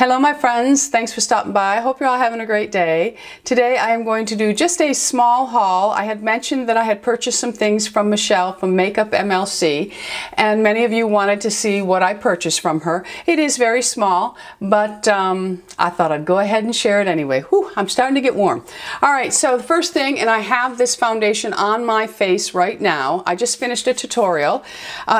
Hello my friends, thanks for stopping by. I hope you're all having a great day. Today I am going to do just a small haul. I had mentioned that I had purchased some things from Michelle from Makeup MLC, and many of you wanted to see what I purchased from her. It is very small, but I thought I'd go ahead and share it anyway. Whew, I'm starting to get warm. Alright, so the first thing, and I have this foundation on my face right now, I just finished a tutorial,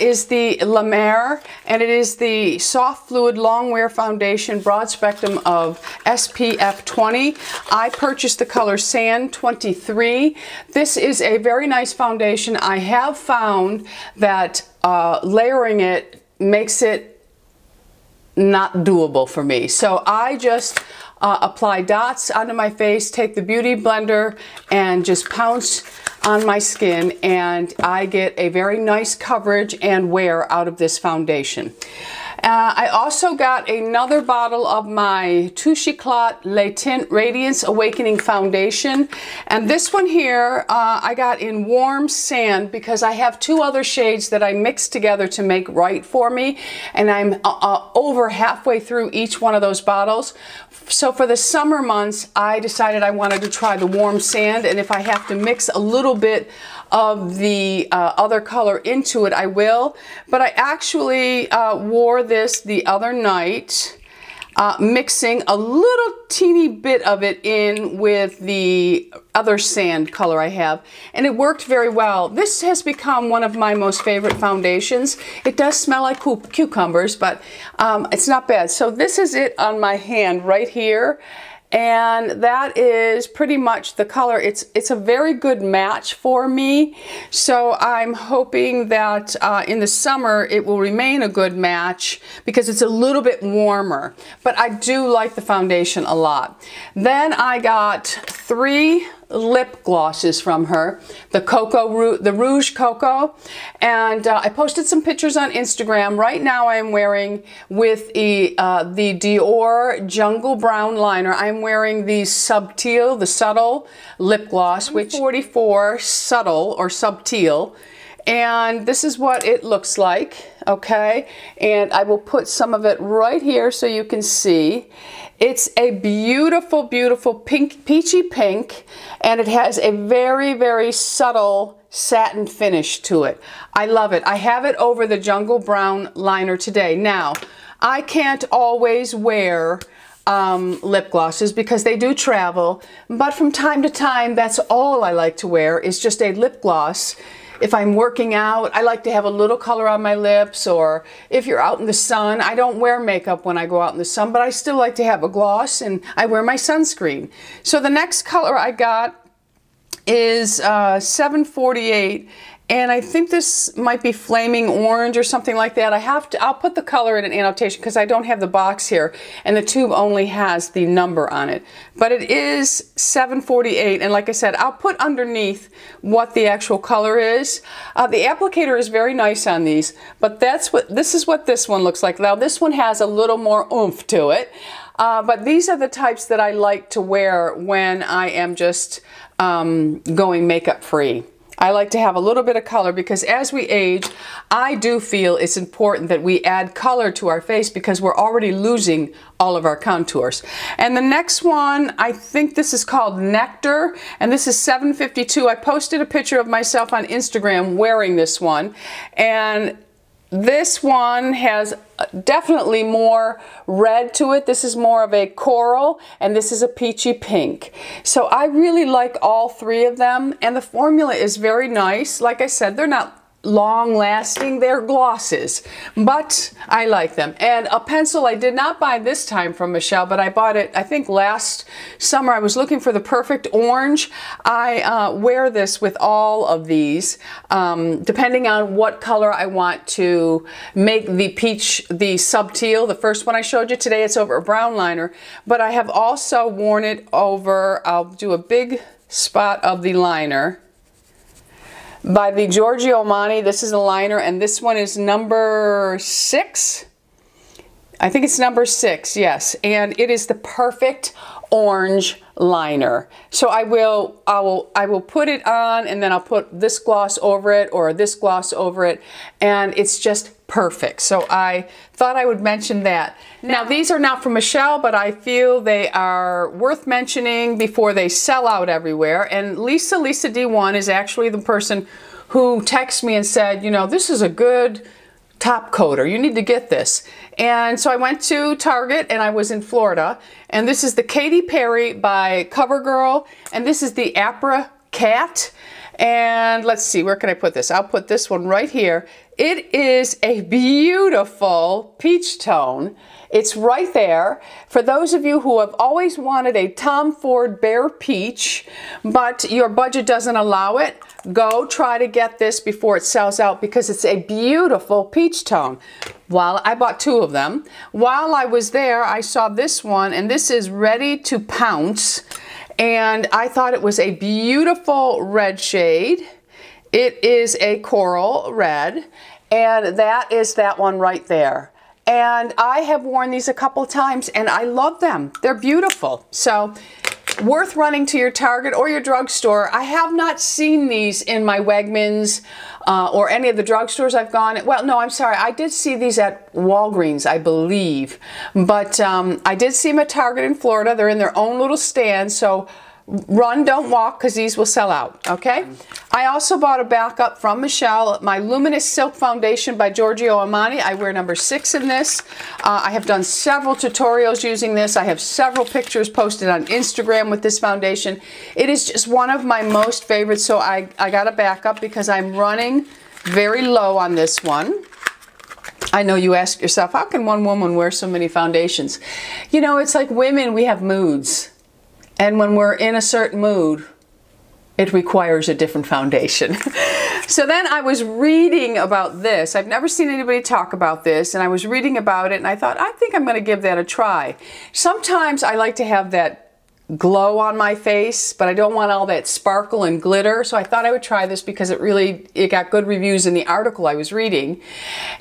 is the La Mer, and it is the Soft Fluid Long Wear Foundation broad spectrum of SPF 20. I purchased the color Sand 23. This is a very nice foundation. I have found that layering it makes it not doable for me. So I just apply dots onto my face, take the beauty blender and just pounce on my skin, and I get a very nice coverage and wear out of this foundation. I also got another bottle of my Touche Eclat Le Tint Radiance Awakening Foundation, and this one here I got in Warm Sand because I have two other shades that I mixed together to make Right For Me, and I'm over halfway through each one of those bottles. So for the summer months I decided I wanted to try the Warm Sand, and if I have to mix a little bit of the other color into it, I will. But I actually wore this the other night, mixing a little teeny bit of it in with the other sand color I have, and it worked very well. This has become one of my most favorite foundations. It does smell like cucumbers, but it's not bad. So this is it on my hand right here, and that is pretty much the color. It's a very good match for me, so I'm hoping that in the summer it will remain a good match because it's a little bit warmer, but I do like the foundation a lot. Then I got three lip glosses from her, the Rouge Coco, and I posted some pictures on Instagram. Right now I am wearing with the Dior Jungle Brown Liner, I'm wearing the Subtil, the Subtle Lip Gloss, which 44 Subtle or Subtil, and this is what it looks like, okay? And I will put some of it right here so you can see. It's a beautiful, beautiful pink, peachy pink, and it has a very, very subtle satin finish to it. I love it. I have it over the Jungle Brown Liner today. Now, I can't always wear lip glosses because they do travel, but from time to time, that's all I like to wear is just a lip gloss. If I'm working out, I like to have a little color on my lips, or if you're out in the sun, I don't wear makeup when I go out in the sun, but I still like to have a gloss, and I wear my sunscreen. So the next color I got is 748, and I think this might be Flaming Orange or something like that. I'll put the color in an annotation because I don't have the box here, and the tube only has the number on it. But it is 748, and like I said, I'll put underneath what the actual color is. The applicator is very nice on these, but this is what this one looks like. Now this one has a little more oomph to it, but these are the types that I like to wear when I am just going makeup free. I like to have a little bit of color because as we age, I do feel it's important that we add color to our face because we're already losing all of our contours. And the next one, I think this is called Nectar, and this is 752. I posted a picture of myself on Instagram wearing this one, and this one has definitely more red to it. This is more of a coral, and this is a peachy pink. So I really like all three of them, and the formula is very nice. Like I said, they're not long lasting, they're glosses, but I like them. And a pencil I did not buy this time from Michelle, but I bought it I think last summer. I was looking for the perfect orange. I wear this with all of these depending on what color I want to make the peach, the Subtil, the first one I showed you today. It's over a brown liner, but I have also worn it over, I'll do a big spot of the liner by the Giorgio Armani. This is a liner, and this one is number 6. I think it's number 6, yes. And it is the perfect orange liner. So I will put it on, and then I'll put this gloss over it or this gloss over it, and it's just perfect. So I thought I would mention that. Now these are not from Michelle, but I feel they are worth mentioning before they sell out everywhere. And Lisa D1 is actually the person who texted me and said, you know, this is a good top coater, you need to get this. And so I went to Target, and I was in Florida, and this is the Katy Perry by CoverGirl, and this is the Apricot. And let's see, where can I put this? I'll put this one right here. It is a beautiful peach tone. It's right there. For those of you who have always wanted a Tom Ford Bare Peach, but your budget doesn't allow it, go try to get this before it sells out, because it's a beautiful peach tone. I bought two of them. While I was there, I saw this one, and this is Ready to Pounce. And I thought it was a beautiful red shade. It is a coral red, and that is that one right there. And I have worn these a couple times, and I love them. They're beautiful. So worth running to your Target or your drugstore. I have not seen these in my Wegmans or any of the drugstores I've gone. Well, no, I'm sorry. I did see these at Walgreens, I believe. But I did see them at Target in Florida. They're in their own little stand. So run, don't walk, because these will sell out, okay? I also bought a backup from Michelle, my Luminous Silk Foundation by Giorgio Armani. I wear number 6 in this. I have done several tutorials using this. I have several pictures posted on Instagram with this foundation. It is just one of my most favorites, so I got a backup because I'm running very low on this one. I know you ask yourself, how can one woman wear so many foundations? You know, it's like women, we have moods. And when we're in a certain mood, it requires a different foundation. So then I was reading about this. I've never seen anybody talk about this, and I was reading about it, and I thought, I think I'm going to give that a try. Sometimes I like to have that glow on my face, but I don't want all that sparkle and glitter, so I thought I would try this because it got good reviews in the article I was reading.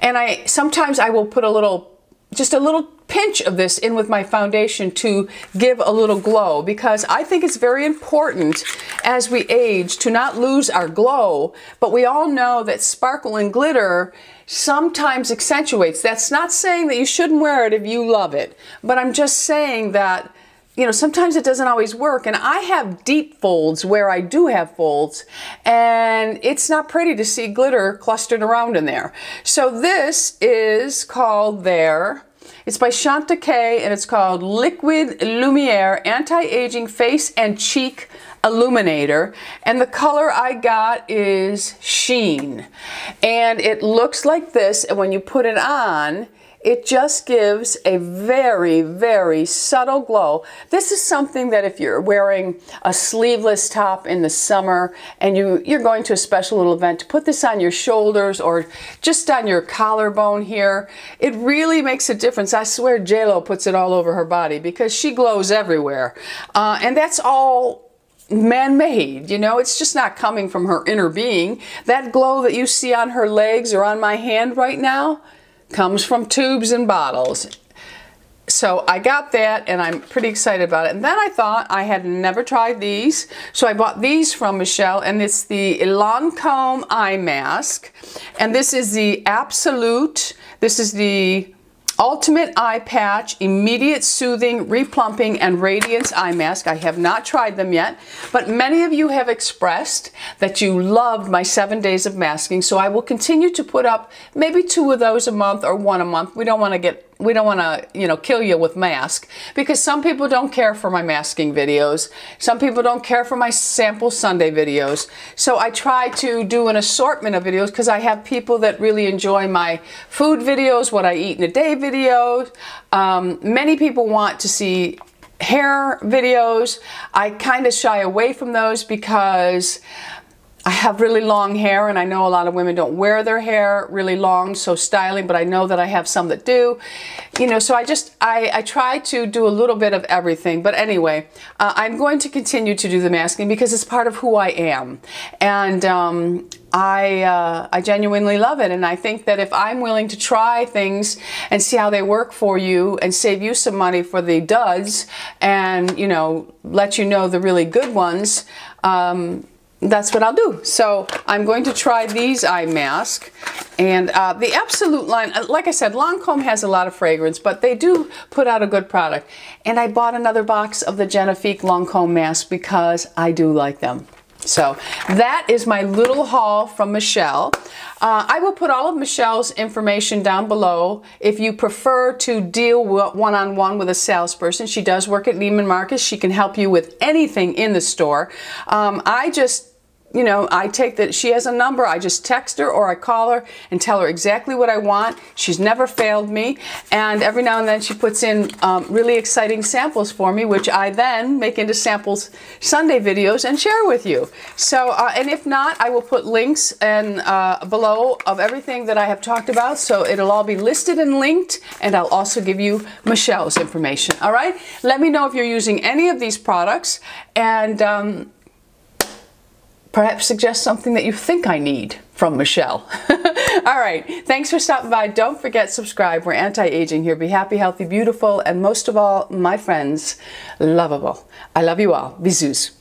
And sometimes I will put a little, just a little pinch of this in with my foundation to give a little glow, because I think it's very important as we age to not lose our glow, but we all know that sparkle and glitter sometimes accentuates. That's not saying that you shouldn't wear it if you love it, but I'm just saying that, you know, sometimes it doesn't always work. And I have deep folds where I do have folds, and it's not pretty to see glitter clustered around in there. So this is called their, it's by Chantecaille, and it's called Liquid Lumiere Anti-Aging Face and Cheek Illuminator, and the color I got is Sheen, and it looks like this, and when you put it on, it just gives a very, very subtle glow. This is something that if you're wearing a sleeveless top in the summer and you're going to a special little event, to put this on your shoulders or just on your collarbone here, it really makes a difference. I swear JLo puts it all over her body because she glows everywhere. And that's all man-made, you know, it's just not coming from her inner being. That glow that you see on her legs or on my hand right now comes from tubes and bottles. So I got that, and I'm pretty excited about it. And then I thought, I had never tried these, so I bought these from Michelle, and it's the Lancôme eye mask, and this is the Absolute, this is the Ultimate Eye Patch, Immediate Soothing, Replumping, and Radiance Eye Mask. I have not tried them yet, but many of you have expressed that you loved my 7 days of masking, so I will continue to put up maybe 2 of those a month or 1 a month. We don't want to, you know, kill you with mask, because some people don't care for my masking videos. Some people don't care for my sample Sunday videos. So I try to do an assortment of videos, because I have people that really enjoy my food videos, what I eat in a day videos. Many people want to see hair videos. I kind of shy away from those because I have really long hair, and I know a lot of women don't wear their hair really long, so styling, but I know that I have some that do. You know, so I try to do a little bit of everything. But anyway, I'm going to continue to do the masking because it's part of who I am. And I genuinely love it, and I think that if I'm willing to try things and see how they work for you and save you some money for the duds and, you know, let you know the really good ones, that's what I'll do. So I'm going to try these eye masks, And the Absolute line, like I said, Lancôme has a lot of fragrance, but they do put out a good product. And I bought another box of the Genifique Lancôme mask because I do like them. So that is my little haul from Michelle. I will put all of Michelle's information down below if you prefer to deal one-on-one with a salesperson. She does work at Neiman Marcus. She can help you with anything in the store. I just, you know, I take that she has a number. I just text her or I call her and tell her exactly what I want. She's never failed me. And every now and then she puts in really exciting samples for me, which I then make into samples Sunday videos and share with you. So, and if not, I will put links and below of everything that I have talked about. So it'll all be listed and linked. And I'll also give you Michelle's information. All right. Let me know if you're using any of these products, and perhaps suggest something that you think I need from Michelle. All right, thanks for stopping by. Don't forget, subscribe. We're anti-aging here. Be happy, healthy, beautiful, and most of all, my friends, lovable. I love you all. Bisous.